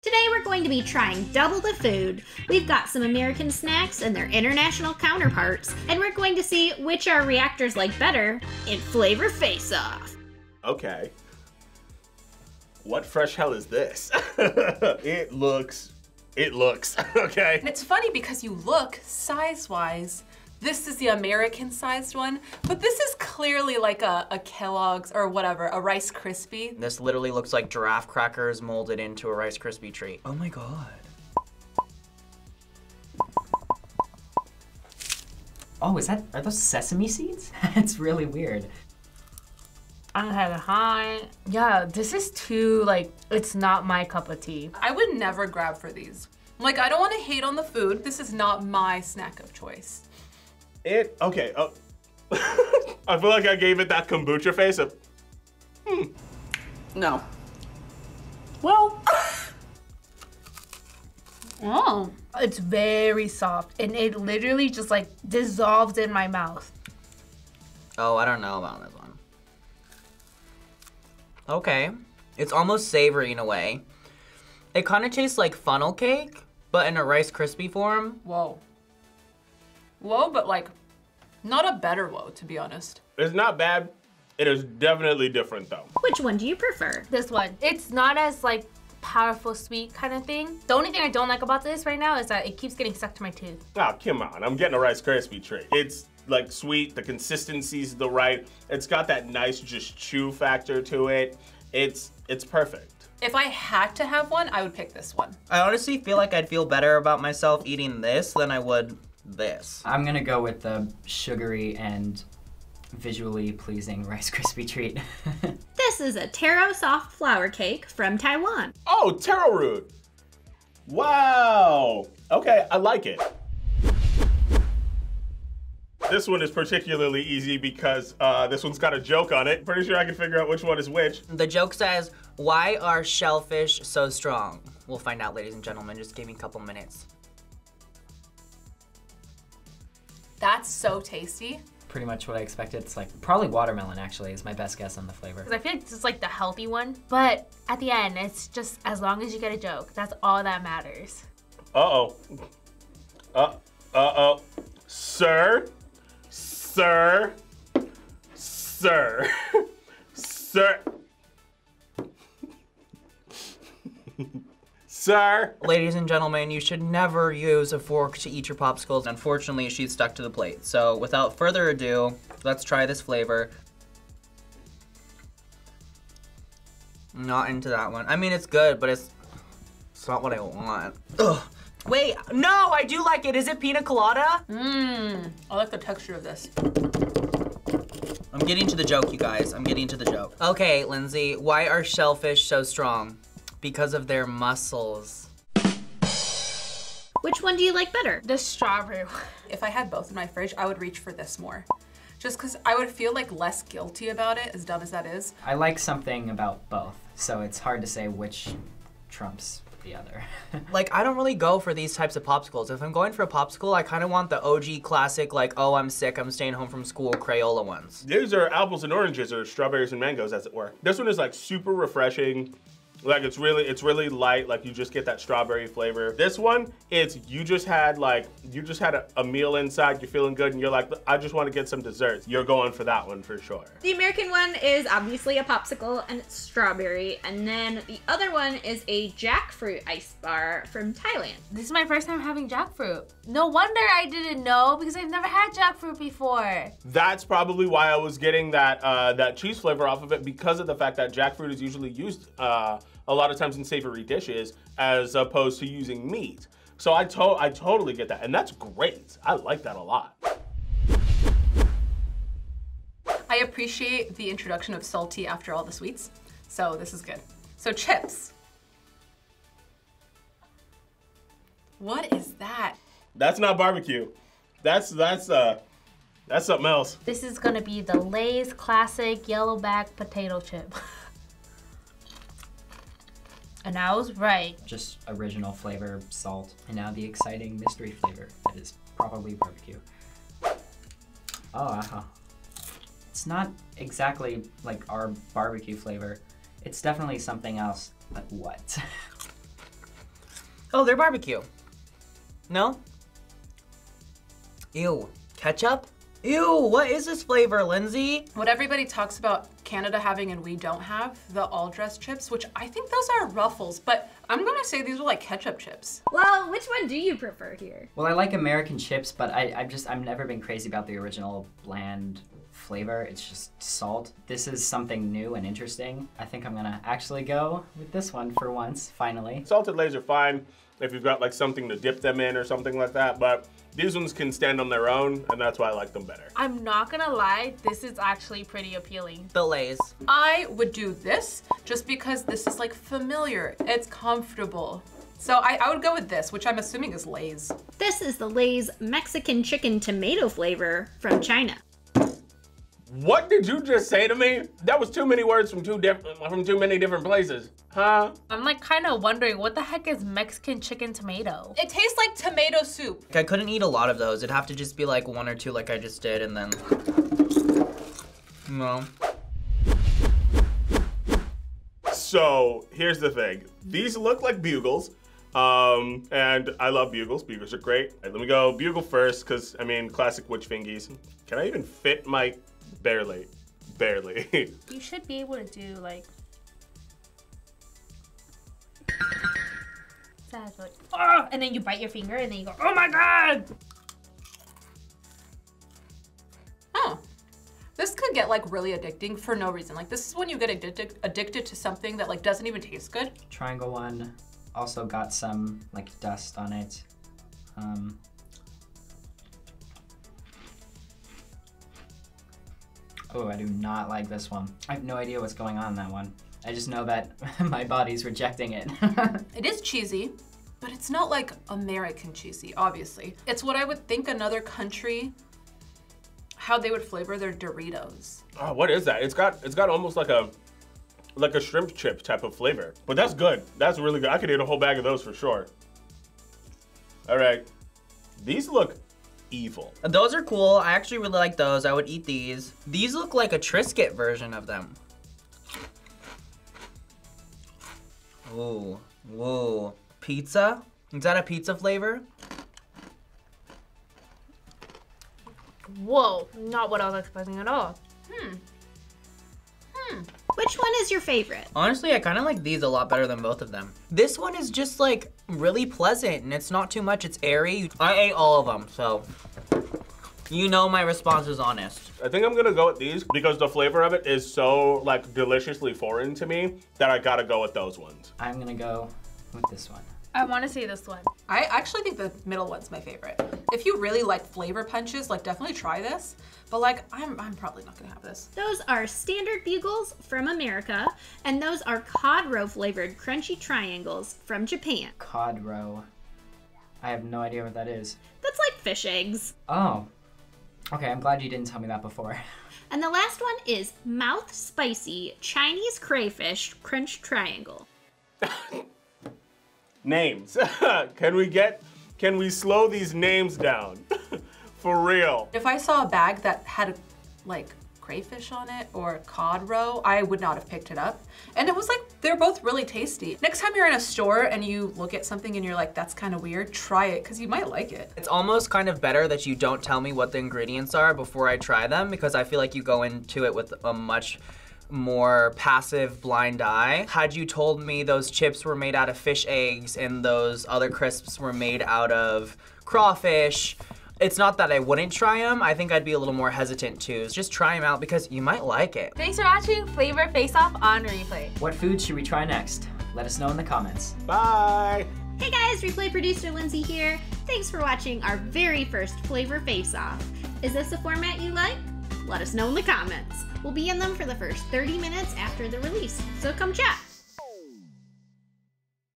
Today we're going to be trying double the food. We've got some American snacks and their international counterparts, and we're going to see which our reactors like better in Flavor Faceoff. Okay. What fresh hell is this? It looks, okay. And it's funny because you look size-wise. This is the American-sized one, but this is clearly like a Kellogg's or whatever, a Rice Krispie. This literally looks like giraffe crackers molded into a Rice Krispie treat. Oh my God. Oh, are those sesame seeds? That's really weird. I'm kind of high. Yeah, this is too, like, it's not my cup of tea. I would never grab for these. Like, I don't want to hate on the food. This is not my snack of choice. Okay. Oh. I feel like I gave it that kombucha face of, No. Well. Oh. It's very soft, and it literally just like dissolved in my mouth. Oh, I don't know about this one. Okay. It's almost savory in a way. It kind of tastes like funnel cake, but in a Rice Krispie form. Whoa. Whoa, but like, not a better whoa, to be honest. It's not bad. It is definitely different though. Which one do you prefer? This one. It's not as like powerful sweet kind of thing. The only thing I don't like about this right now is that it keeps getting stuck to my tooth. Oh, come on. I'm getting a Rice Krispie treat. It's like sweet. The consistency's the right. It's got that nice just chew factor to it. It's perfect. If I had to have one, I would pick this one. I honestly feel like I'd feel better about myself eating this than I would this. I'm gonna go with the sugary and visually pleasing Rice Krispie treat. This is a taro soft flour cake from Taiwan. Oh, taro root. Wow. Okay, I like it. This one is particularly easy because this one's got a joke on it. Pretty sure I can figure out which one is which. The joke says, "Why are shellfish so strong?" We'll find out, ladies and gentlemen. Just give me a couple minutes. That's so tasty. Pretty much what I expected. It's like probably watermelon, actually, is my best guess on the flavor. Because I feel like this is like the healthy one, but at the end, it's just as long as you get a joke, that's all that matters. Uh-oh. Uh-oh. Sir. Sir. Sir. Ladies and gentlemen, you should never use a fork to eat your popsicles. Unfortunately, she's stuck to the plate. So without further ado, let's try this flavor. Not into that one. I mean, it's good, but it's not what I want. Ugh. Wait, no, I do like it. Is it pina colada? Mmm, I like the texture of this. I'm getting to the joke, you guys. I'm getting to the joke. Okay, Lindsay, why are shellfish so strong? Because of their muscles. Which one do you like better? The strawberry one. If I had both in my fridge, I would reach for this more. Just because I would feel like less guilty about it, as dumb as that is. I like something about both, so it's hard to say which trumps the other. Like, I don't really go for these types of popsicles. If I'm going for a popsicle, I kind of want the OG classic, like, oh, I'm sick, I'm staying home from school, Crayola ones. These are apples and oranges, or strawberries and mangoes, as it were. This one is like super refreshing. Like it's really light, like you just get that strawberry flavor. This one, you just had a meal inside, you're feeling good and you're like, I just want to get some desserts. You're going for that one for sure. The American one is obviously a popsicle and it's strawberry. And then the other one is a jackfruit ice bar from Thailand. This is my first time having jackfruit. No wonder I didn't know because I've never had jackfruit before. That's probably why I was getting that, that cheese flavor off of it because of the fact that jackfruit is usually used, a lot of times in savory dishes as opposed to using meat. So I totally get that, and that's great. I like that a lot. I appreciate the introduction of salty after all the sweets, so this is good. So chips. What is that? That's not barbecue. That's something else. This is gonna be the Lay's classic yellow bag potato chip. And I was right. Just original flavor, salt, and now the exciting mystery flavor that is probably barbecue. Oh, uh-huh. It's not exactly like our barbecue flavor. It's definitely something else, but what? Oh, they're barbecue. No? Ew. Ketchup? Ew, what is this flavor, Lindsay? What everybody talks about Canada having and we don't have, the all-dress chips, which I think those are Ruffles, but I'm gonna say these are like ketchup chips. Well, which one do you prefer here? Well, I like American chips, but I've never been crazy about the original bland flavor. It's just salt. This is something new and interesting. I think I'm gonna actually go with this one for once, finally. Salted Lay's are fine if you've got like something to dip them in or something like that, but these ones can stand on their own, and that's why I like them better. I'm not gonna lie, this is actually pretty appealing. The Lay's. I would do this just because this is like familiar, it's comfortable. So I would go with this, which I'm assuming is Lay's. This is the Lay's Mexican chicken tomato flavor from China. What did you just say to me? That was too many words from too many different places, huh? I'm like kind of wondering what the heck is Mexican chicken tomato? It tastes like tomato soup. I couldn't eat a lot of those. It'd have to just be like one or two like I just did and then, no. So here's the thing. These look like Bugles. And I love Bugles. Bugles are great. All right, let me go Bugle first, cause I mean, classic witch fingies. Can I even fit my, barely. You should be able to do like. Sad, like, oh, and then you bite your finger and then you go, oh my God. Oh, this could get like really addicting for no reason. Like this is when you get addicted to something that like doesn't even taste good. Triangle one also got some like dust on it. Oh, I do not like this one. I have no idea what's going on in that one. I just know that my body's rejecting it. It is cheesy, but it's not like American cheesy, obviously. It's what I would think another country, how they would flavor their Doritos. Oh, what is that? It's got almost like a shrimp chip type of flavor, but that's good. That's really good. I could eat a whole bag of those for sure. All right, these look evil. Those are cool. I actually really like those. I would eat these. These look like a Triscuit version of them. Oh, whoa. Pizza? Is that a pizza flavor? Whoa, not what I was expecting at all. Which one is your favorite? Honestly, I kind of like these a lot better than both of them. This one is just like really pleasant and it's not too much, it's airy. I ate all of them, so you know my response is honest. I think I'm gonna go with these because the flavor of it is so like deliciously foreign to me that I gotta go with those ones. I'm gonna go with this one. I wanna see this one. I actually think the middle one's my favorite. If you really like flavor punches, like definitely try this, but like I'm probably not gonna have this. Those are standard Bugles from America, and those are cod roe flavored crunchy triangles from Japan. Cod roe, I have no idea what that is. That's like fish eggs. Oh, okay, I'm glad you didn't tell me that before. And the last one is mouth spicy Chinese crayfish crunch triangle. Names. Can we slow these names down? For real. If I saw a bag that had like crayfish on it or cod roe, I would not have picked it up. And it was like, they're both really tasty. Next time you're in a store and you look at something and you're like, that's kind of weird, try it, cause you might like it. It's almost kind of better that you don't tell me what the ingredients are before I try them, because I feel like you go into it with a much more passive blind eye. Had you told me those chips were made out of fish eggs and those other crisps were made out of crawfish, it's not that I wouldn't try them, I think I'd be a little more hesitant too. Just try them out because you might like it. Thanks for watching Flavor Faceoff on Replay. What food should we try next? Let us know in the comments. Bye! Hey guys, Replay producer Lindsay here. Thanks for watching our very first Flavor Faceoff. Is this a format you like? Let us know in the comments. We'll be in them for the first 30 minutes after the release, so come chat.